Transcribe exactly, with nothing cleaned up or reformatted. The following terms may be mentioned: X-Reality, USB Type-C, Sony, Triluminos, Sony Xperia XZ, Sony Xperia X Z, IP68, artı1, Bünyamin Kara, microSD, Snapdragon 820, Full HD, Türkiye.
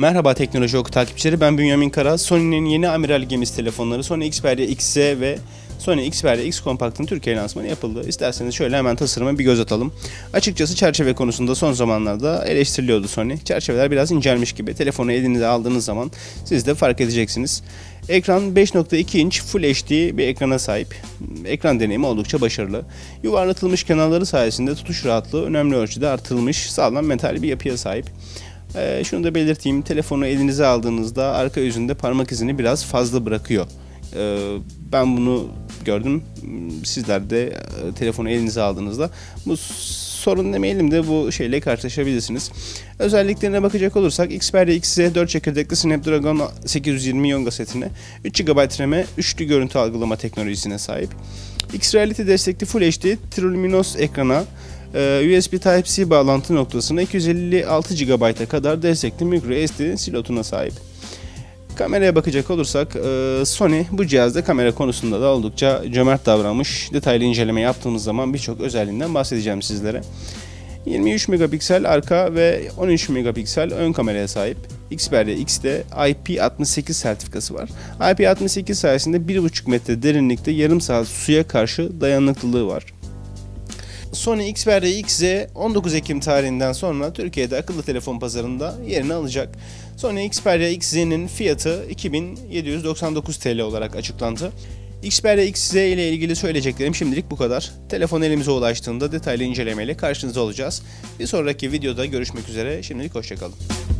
Merhaba Teknoloji Oku takipçileri, ben Bünyamin Kara. Sony'nin yeni amiral gemisi telefonları Sony Xperia X Z ve Sony Xperia X Compact'ın Türkiye lansmanı yapıldı. İsterseniz şöyle hemen tasarıma bir göz atalım. Açıkçası çerçeve konusunda son zamanlarda eleştiriliyordu Sony. Çerçeveler biraz incelmiş gibi. Telefonu elinize aldığınız zaman siz de fark edeceksiniz. Ekran beş nokta iki inç Full H D bir ekrana sahip. Ekran deneyimi oldukça başarılı. Yuvarlatılmış kenarları sayesinde tutuş rahatlığı önemli ölçüde artırılmış. Sağlam metal bir yapıya sahip. Ee, şunu da belirteyim, telefonu elinize aldığınızda arka yüzünde parmak izini biraz fazla bırakıyor. Ee, ben bunu gördüm. Sizler de e, telefonu elinize aldığınızda bu sorun demeyelim de bu şeyle karşılaşabilirsiniz. Özelliklerine bakacak olursak Xperia X Z dört çekirdekli Snapdragon sekiz yüz yirmi yonga setine üç gigabayt R A M'e üçlü görüntü algılama teknolojisine sahip. X-Reality destekli Full H D Triluminos ekrana, U S B Type-C bağlantı noktasına iki yüz elli altı gigabayta kadar destekli microSD slotuna sahip. Kameraya bakacak olursak Sony bu cihazda kamera konusunda da oldukça cömert davranmış. Detaylı inceleme yaptığımız zaman birçok özelliğinden bahsedeceğim sizlere. yirmi üç megapiksel arka ve on üç megapiksel ön kameraya sahip. Xperia X'de I P altmış sekiz sertifikası var. I P altmış sekiz sayesinde bir buçuk metre derinlikte yarım saat suya karşı dayanıklılığı var. Sony Xperia X Z on dokuz Ekim tarihinden sonra Türkiye'de akıllı telefon pazarında yerini alacak. Sony Xperia X Z'nin fiyatı iki bin yedi yüz doksan dokuz TL olarak açıklandı. Xperia X Z ile ilgili söyleyeceklerim şimdilik bu kadar. Telefon elimize ulaştığında detaylı incelemeyle karşınızda olacağız. Bir sonraki videoda görüşmek üzere. Şimdilik hoşça kalın.